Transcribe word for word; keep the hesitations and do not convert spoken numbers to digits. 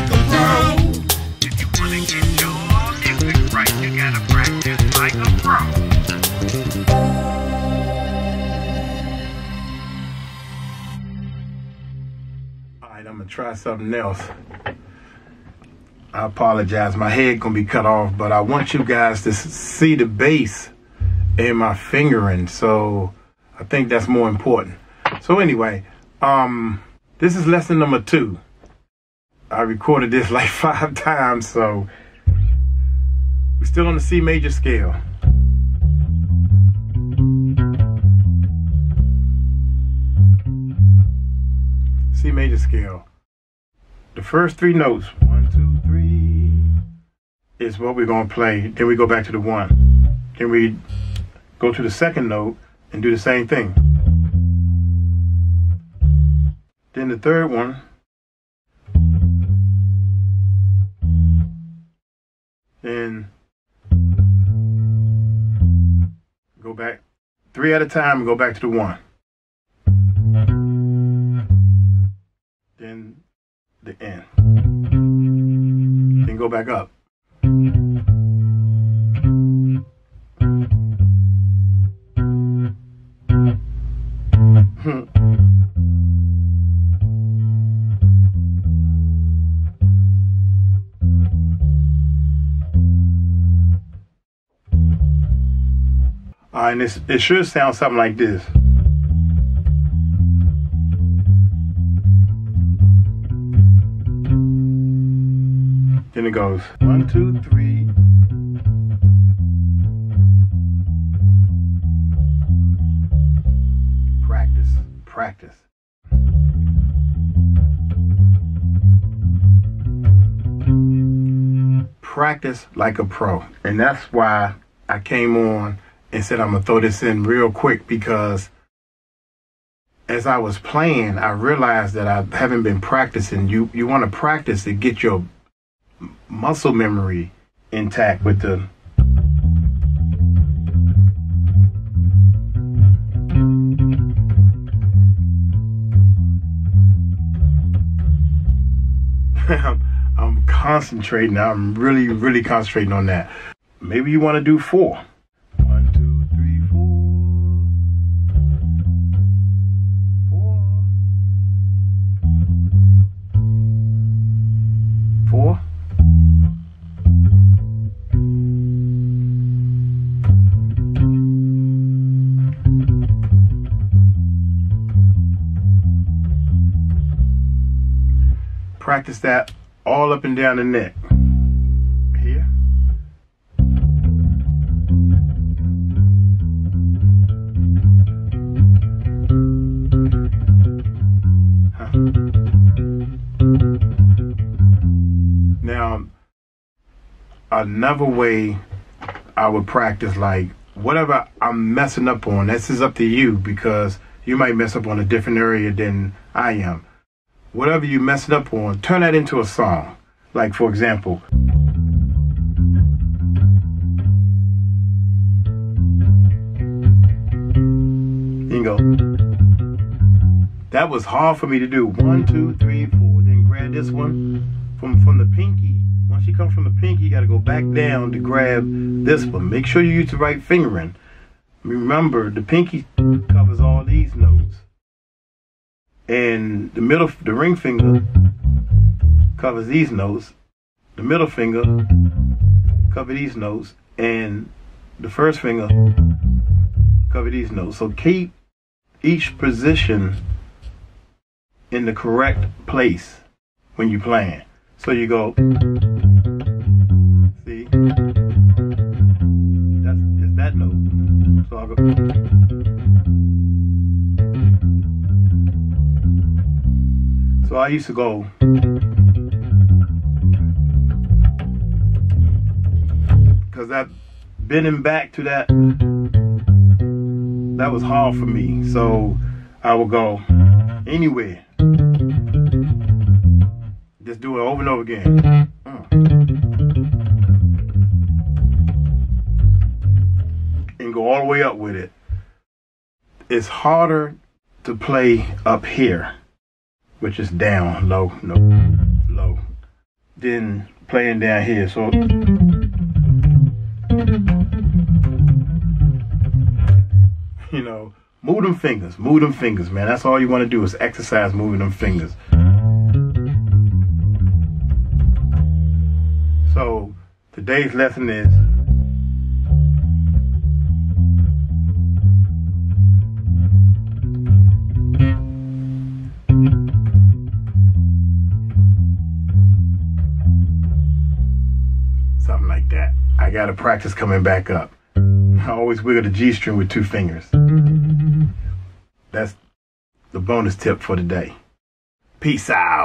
like a pro. If you wanna get your music right, you gotta practice like a pro. Alright, I'm gonna try something else. I apologize, my head gonna be cut off, but I want you guys to see the bass in my fingering, so I think that's more important. So anyway, um, this is lesson number two. I recorded this like five times, so we're still on the C major scale. C major scale. The first three notes, one, two, three, is what we're gonna play. Then we go back to the one. Then we go to the second note and do the same thing. Then the third one. Then go back three at a time and go back to the one. Then the end. Then go back up. Uh, and it's, it should sound something like this. Then it goes one, two, three. Practice, practice. Practice like a pro. And that's why I came on and said I'm gonna throw this in real quick, because as I was playing, I realized that I haven't been practicing. You you want to practice to get your muscle memory intact with the. I'm, I'm concentrating. I'm really really concentrating on that. Maybe you want to do four. Four. Practice that all up and down the neck. Here. Another way I would practice, like whatever I'm messing up on, this is up to you, because you might mess up on a different area than I am. Whatever you messed up on, turn that into a song. Like for example, you go. That was hard for me to do. One, two, three, four. Then grab this one from from the pinky. Once you come from the pinky, you got to go back down to grab this one. Make sure you use the right fingering. Remember, the pinky covers all these notes, and the middle, the ring finger, covers these notes. The middle finger covers these notes, and the first finger covers these notes. So keep each position in the correct place when you're playing. So you go, see, that's is that note. So I'll go. So I used to go. Because that bending back to that, that was hard for me. So I would go anywhere. Just do it over and over again. Mm. And go all the way up with it. It's harder to play up here, which is down, low, low, low. than playing down here. So you know, move them fingers, move them fingers, man. That's all you want to do is exercise moving them fingers. So today's lesson is something like that. I gotta practice coming back up. I always wiggle the G string with two fingers. That's the bonus tip for today. Peace out.